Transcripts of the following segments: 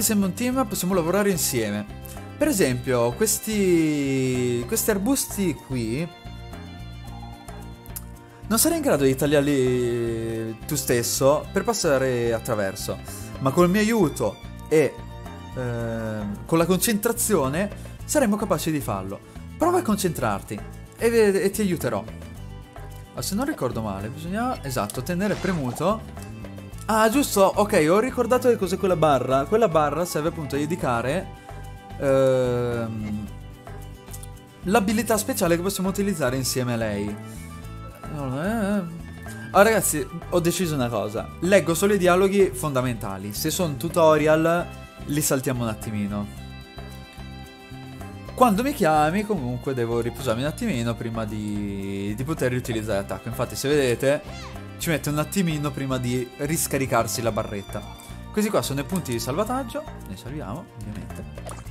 che sembra un team, possiamo lavorare insieme. Per esempio, questi arbusti qui non sarai in grado di tagliarli tu stesso per passare attraverso, ma col mio aiuto e con la concentrazione saremo capaci di farlo. Prova a concentrarti e ti aiuterò. Ah, se non ricordo male, bisogna, esatto, tenere premuto. Ah, giusto, ok, ho ricordato che cos'è quella barra. Quella barra serve appunto a indicare l'abilità speciale che possiamo utilizzare insieme a lei. Ah, ragazzi, ho deciso una cosa. Leggo solo i dialoghi fondamentali. Se sono tutorial, li saltiamo un attimino. Quando mi chiami, comunque, devo riposarmi un attimino prima di poter riutilizzare l'attacco. Infatti, se vedete, ci mette un attimino prima di riscaricarsi la barretta. Questi qua sono i punti di salvataggio. Ne salviamo, ovviamente.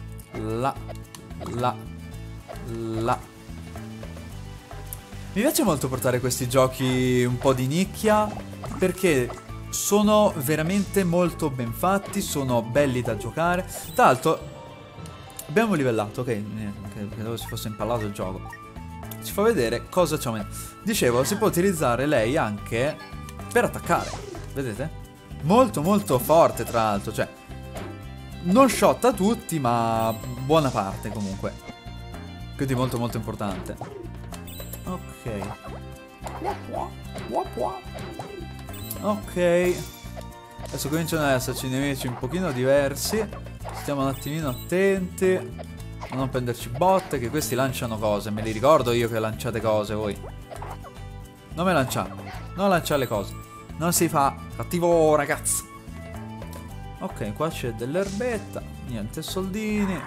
Mi piace molto portare questi giochi un po' di nicchia, perché sono veramente molto ben fatti, sono belli da giocare. Tra l'altro abbiamo livellato, ok, credo si fosse impallato il gioco. Ci fa vedere cosa c'è. Dicevo, si può utilizzare lei anche per attaccare, vedete? Molto molto forte, tra l'altro, cioè non shotta tutti, ma buona parte comunque. Quindi molto molto importante. Ok. Ok. Adesso cominciano ad esserci nemici un pochino diversi. Stiamo un attimino attenti a non prenderci botte, che questi lanciano cose. Me li ricordo io che lanciate cose voi. Non me lanciate. Non lanciare le cose. Non si fa. Cattivo ragazzo. Ok, qua c'è dell'erbetta. Niente soldini.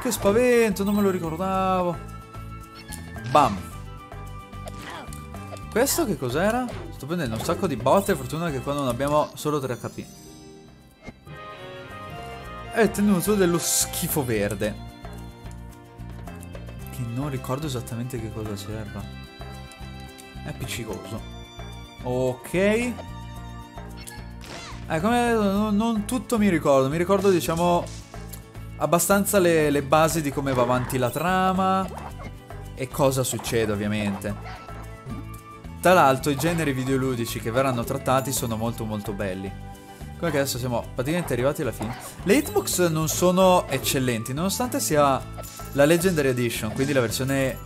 Che spavento, non me lo ricordavo. Bam. Questo che cos'era? Sto prendendo un sacco di botte. Fortuna che qua non abbiamo solo 3 HP. È tenuto dello schifo verde, che non ricordo esattamente che cosa serva. È appiccicoso. Ok. Come non tutto mi ricordo. Mi ricordo, diciamo, abbastanza le basi di come va avanti la trama e cosa succede, ovviamente. Tra l'altro, i generi videoludici che verranno trattati sono molto molto belli. Come che adesso siamo praticamente arrivati alla fine. Le hitbox non sono eccellenti, nonostante sia la Legendary Edition, quindi la versione,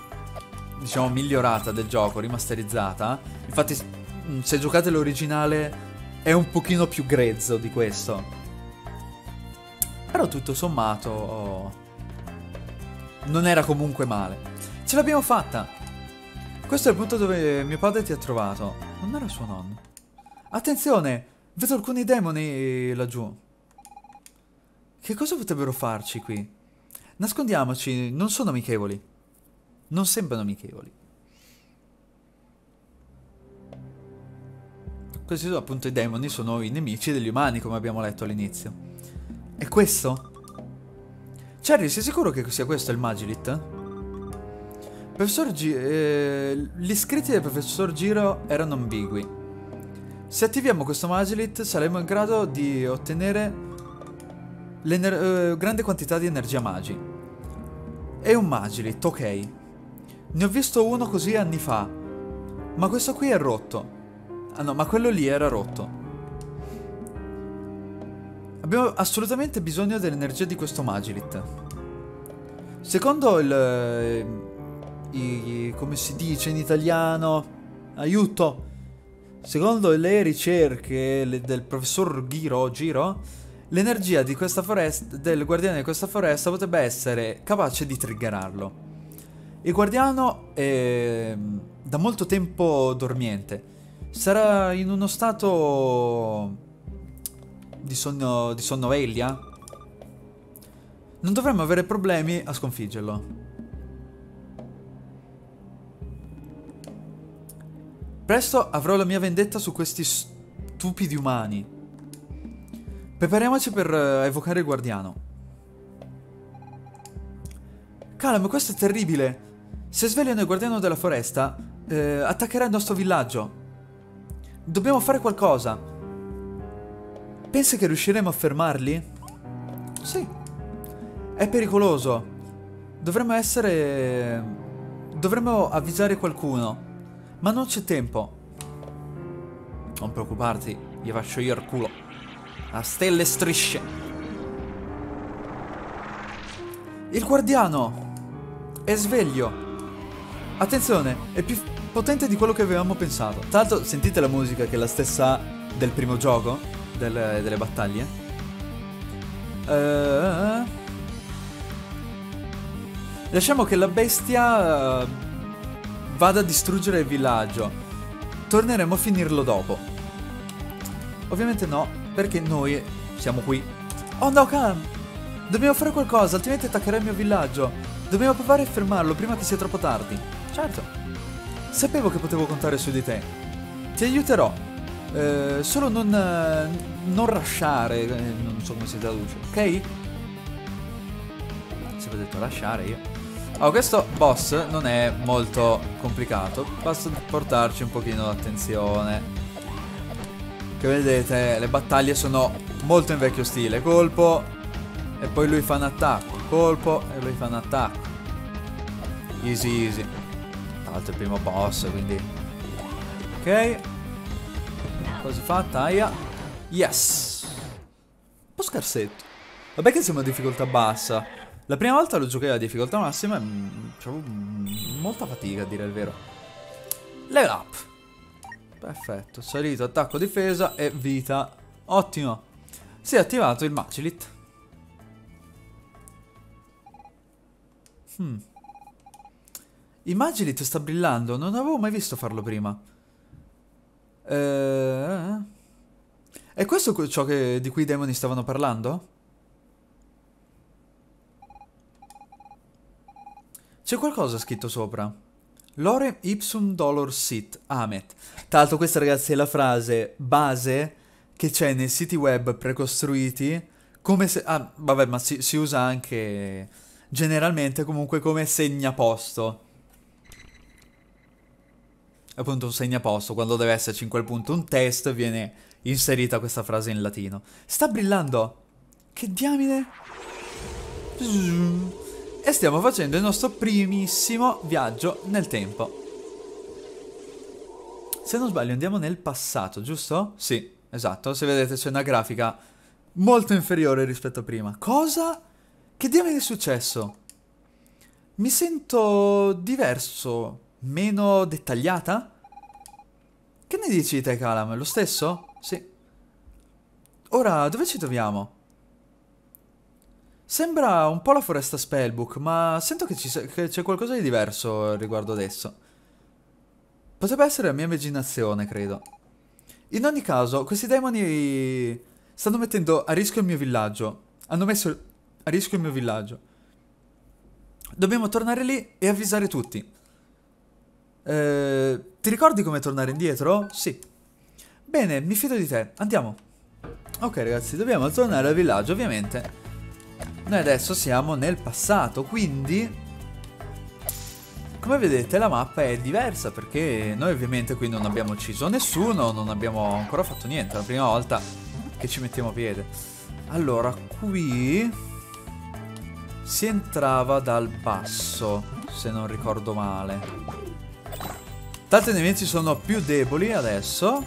diciamo, migliorata del gioco, rimasterizzata. Infatti, se giocate l'originale è un pochino più grezzo di questo. Però tutto sommato non era comunque male. Ce l'abbiamo fatta! Questo è il punto dove mio padre ti ha trovato. Non era suo nonno. Attenzione! Vedo alcuni demoni laggiù. Che cosa potrebbero farci qui? Nascondiamoci, non sono amichevoli. Non sembrano amichevoli. Questi sono appunto i demoni, sono i nemici degli umani, come abbiamo letto all'inizio. E questo? Cherry, sei sicuro che sia questo il Magilith? Professor Giro, gli iscritti del Professor Giro erano ambigui. Se attiviamo questo Magilith saremo in grado di ottenere grande quantità di energia magi. È un Magilith, ok. Ne ho visto uno così anni fa, ma questo qui è rotto. Ah no, ma quello lì era rotto. Abbiamo assolutamente bisogno dell'energia di questo Magilith. Secondo come si dice in italiano, aiuto, secondo le ricerche del professor Giro, l'energia di questa foresta, del guardiano di questa foresta, potrebbe essere capace di triggerarlo. Il guardiano è da molto tempo dormiente, sarà in uno stato di sonnoveglia. Non dovremmo avere problemi a sconfiggerlo. Presto avrò la mia vendetta su questi stupidi umani. Prepariamoci per evocare il guardiano. Kalam, questo è terribile. Se svegliano il guardiano della foresta, attaccherà il nostro villaggio. Dobbiamo fare qualcosa. Pensi che riusciremo a fermarli? Sì. È pericoloso. Dovremmo avvisare qualcuno. Ma non c'è tempo. Non preoccuparti, gli faccio io il culo. A stelle strisce. Il guardiano è sveglio. Attenzione, è più potente di quello che avevamo pensato. Tanto sentite la musica che è la stessa del primo gioco, delle battaglie. Lasciamo che la bestia vada a distruggere il villaggio. Torneremo a finirlo dopo. Ovviamente no, perché noi siamo qui. Oh no, Kalam! Dobbiamo fare qualcosa, altrimenti attaccherà il mio villaggio. Dobbiamo provare a fermarlo prima che sia troppo tardi. Certo. Sapevo che potevo contare su di te. Ti aiuterò. Solo non lasciare. Non so come si traduce, ok? Si è detto lasciare io. Oh, questo boss non è molto complicato, basta portarci un pochino d'attenzione. Che vedete, le battaglie sono molto in vecchio stile. Colpo, e poi lui fa un attacco. Colpo, e lui fa un attacco. Easy easy. Tra l'altro è il primo boss, quindi... Ok. Cosa fa? Taglia. Yes. Un po' scarsetto. Vabbè che siamo a difficoltà bassa. La prima volta lo giocai a difficoltà massima e avevo molta fatica a dire il vero. Level up. Perfetto. Salito, attacco, difesa e vita. Ottimo. Si è attivato il Magilith. Il Magilith sta brillando. Non avevo mai visto farlo prima. È questo ciò di cui i demoni stavano parlando? C'è qualcosa scritto sopra. Lorem ipsum dolor sit amet. Tra l'altro questa, ragazzi, è la frase base che c'è nei siti web precostruiti. Come se... Ah, vabbè, ma si usa anche generalmente comunque come segnaposto. Appunto un segnaposto. Quando deve esserci in quel punto un testo viene inserita questa frase in latino. Sta brillando. Che diamine. E stiamo facendo il nostro primissimo viaggio nel tempo. Se non sbaglio andiamo nel passato, giusto? Sì, esatto. Se vedete c'è una grafica molto inferiore rispetto a prima. Cosa? Che diamine è successo? Mi sento diverso, meno dettagliata? Che ne dici te, Kalam? Lo stesso? Sì. Ora, dove ci troviamo? Sembra un po' la foresta Spellbook, ma sento che c'è qualcosa di diverso riguardo adesso. Potrebbe essere la mia immaginazione, credo. In ogni caso, questi demoni stanno mettendo a rischio il mio villaggio. Hanno messo a rischio il mio villaggio. Dobbiamo tornare lì e avvisare tutti. Ti ricordi come tornare indietro? Sì. Bene, mi fido di te. Andiamo. Ok, ragazzi, dobbiamo tornare al villaggio, ovviamente. Noi adesso siamo nel passato, quindi come vedete la mappa è diversa, perché noi ovviamente qui non abbiamo ucciso nessuno, non abbiamo ancora fatto niente, è la prima volta che ci mettiamo a piede. Allora, qui si entrava dal basso, se non ricordo male. Tanti nemici sono più deboli adesso.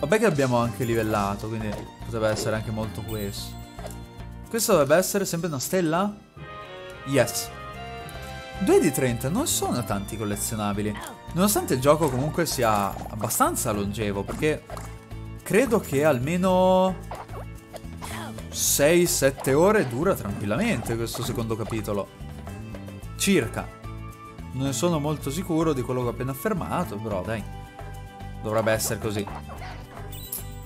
Vabbè che abbiamo anche livellato, quindi potrebbe essere anche molto questo. Questa dovrebbe essere sempre una stella? Yes. 2 di 30 non sono tanti collezionabili. Nonostante il gioco comunque sia abbastanza longevo, perché credo che almeno 6-7 ore dura tranquillamente questo secondo capitolo. Circa. Non ne sono molto sicuro di quello che ho appena affermato, però dai. Dovrebbe essere così.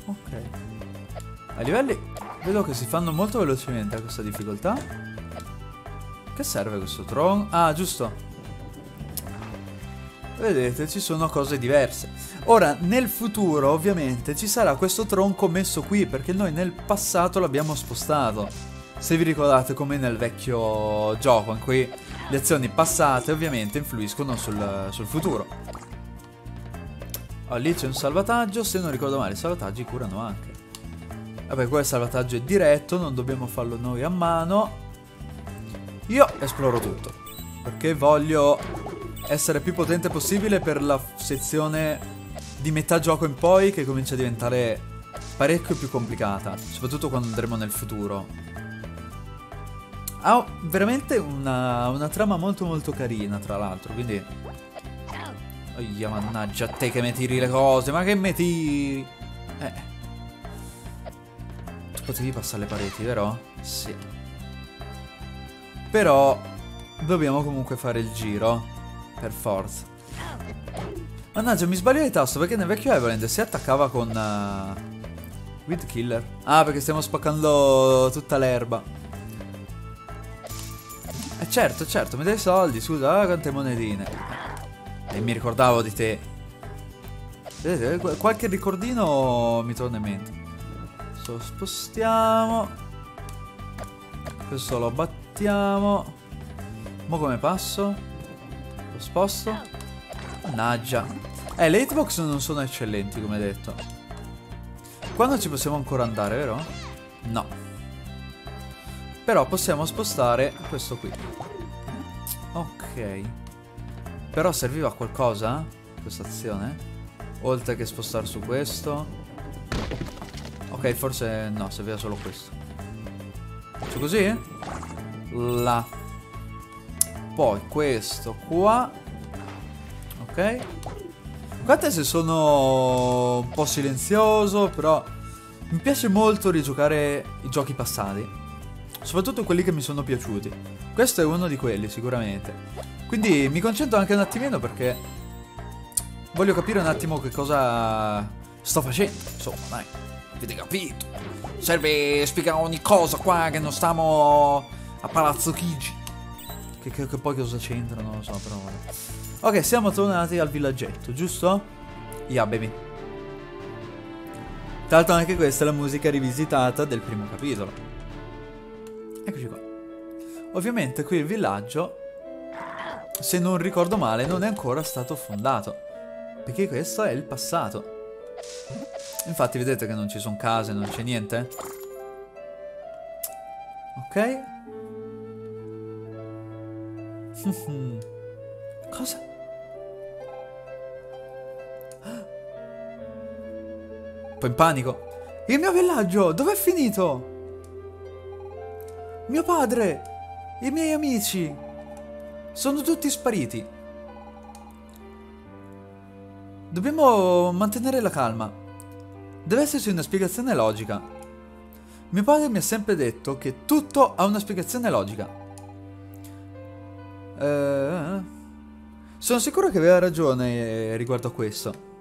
Ok. A livelli... Vedo che si fanno molto velocemente a questa difficoltà. Che serve questo tron? Ah, giusto. Vedete, ci sono cose diverse. Ora, nel futuro, ovviamente, ci sarà questo tronco messo qui, perché noi nel passato l'abbiamo spostato. Se vi ricordate, come nel vecchio gioco, anche qui le azioni passate ovviamente influiscono sul futuro. Oh, lì c'è un salvataggio, se non ricordo male, i salvataggi curano anche. Vabbè, qua il salvataggio è diretto, non dobbiamo farlo noi a mano. Io esploro tutto, perché voglio essere più potente possibile per la sezione di metà gioco in poi, che comincia a diventare parecchio più complicata, soprattutto quando andremo nel futuro. Ha veramente una trama molto molto carina, tra l'altro, quindi... Oia, mannaggia a te che mi tiri le cose, ma che mi tiri... Tu potevi passare le pareti, vero? Sì. Però dobbiamo comunque fare il giro, per forza. Mannaggia, mi sbaglio di tasto, perché nel vecchio Everland si attaccava con... Weed Killer. Ah, perché stiamo spaccando tutta l'erba. Certo, certo, mi dai soldi, scusa, quante monetine. E mi ricordavo di te. Vedete, qualche ricordino mi torna in mente. Lo spostiamo. Questo lo battiamo. Ma come passo? Lo sposto. Mannaggia. Le hitbox non sono eccellenti, come detto. Qua non ci possiamo ancora andare, vero? No. Però possiamo spostare questo qui. Ok. Però serviva a qualcosa questa azione? Oltre che spostare su questo. Ok, forse no, serviva solo questo. Faccio così? Là. Poi questo qua. Ok. Guardate se sono un po' silenzioso, però mi piace molto rigiocare i giochi passati, soprattutto quelli che mi sono piaciuti. Questo è uno di quelli sicuramente. Quindi mi concentro anche un attimino, perché voglio capire un attimo che cosa sto facendo. Insomma, dai, avete capito. Serve spiegare ogni cosa qua, che non stiamo a Palazzo Chigi. Che poi cosa c'entra, non lo so, però vabbè. Ok, siamo tornati al villaggetto, giusto? Yeah, baby. Tra l'altro anche questa è la musica rivisitata del primo capitolo. Eccoci qua. Ovviamente qui il villaggio, se non ricordo male, non è ancora stato fondato, perché questo è il passato. Infatti vedete che non ci sono case, non c'è niente. Ok. Cosa? In panico. Il mio villaggio, dov'è finito? Mio padre, i miei amici sono tutti spariti. Dobbiamo mantenere la calma. Deve esserci una spiegazione logica. Mio padre mi ha sempre detto che tutto ha una spiegazione logica. Sono sicuro che aveva ragione riguardo a questo.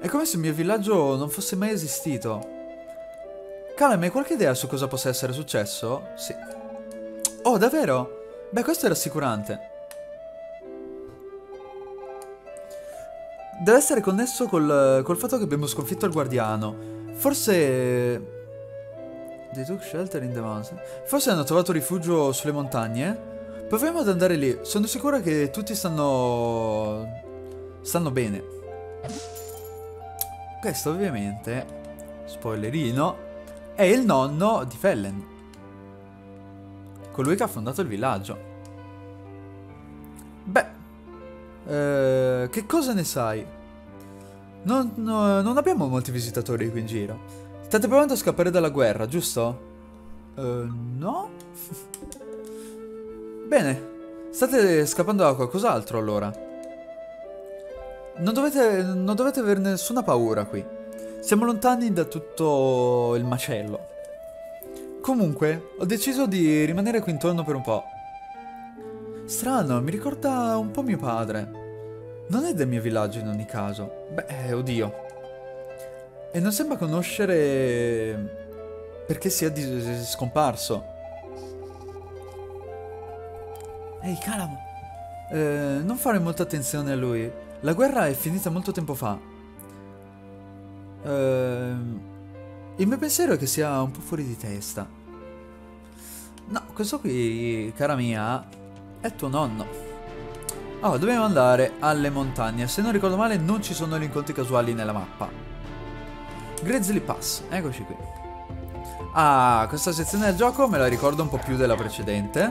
È come se il mio villaggio non fosse mai esistito. Kalam, hai qualche idea su cosa possa essere successo? Sì. Oh, davvero? Beh, questo è rassicurante. Deve essere connesso col fatto che abbiamo sconfitto il guardiano. Forse... They took shelter in the mountains. Forse hanno trovato rifugio sulle montagne? Proviamo ad andare lì. Sono sicura che tutti stanno bene. Questo ovviamente, spoilerino, è il nonno di Fellen, colui che ha fondato il villaggio. Beh, che cosa ne sai? Non abbiamo molti visitatori qui in giro. State provando a scappare dalla guerra, giusto? No? Bene, state scappando da qualcos'altro allora. Non dovete avere nessuna paura qui. Siamo lontani da tutto il macello. Comunque, ho deciso di rimanere qui intorno per un po'. Strano, mi ricorda un po' mio padre. Non è del mio villaggio in ogni caso. Beh, oddio. E non sembra conoscere perché sia scomparso. Ehi, Kalam, non fare molta attenzione a lui. La guerra è finita molto tempo fa. Il mio pensiero è che sia un po' fuori di testa. No, questo qui, cara mia, è tuo nonno. Oh, dobbiamo andare alle montagne. Se non ricordo male, non ci sono gli incontri casuali nella mappa. Grizzly Pass, eccoci qui. Ah, questa sezione del gioco me la ricordo un po' più della precedente,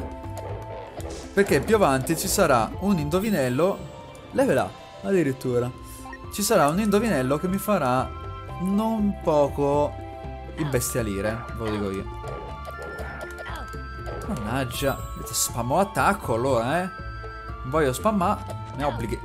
perché più avanti ci sarà un indovinello. Level up, addirittura. Ci sarà un indovinello che mi farà non poco imbestialire, ve lo dico io. Mannaggia, spammo attacco allora, eh. Voglio spammare, mi obblighi.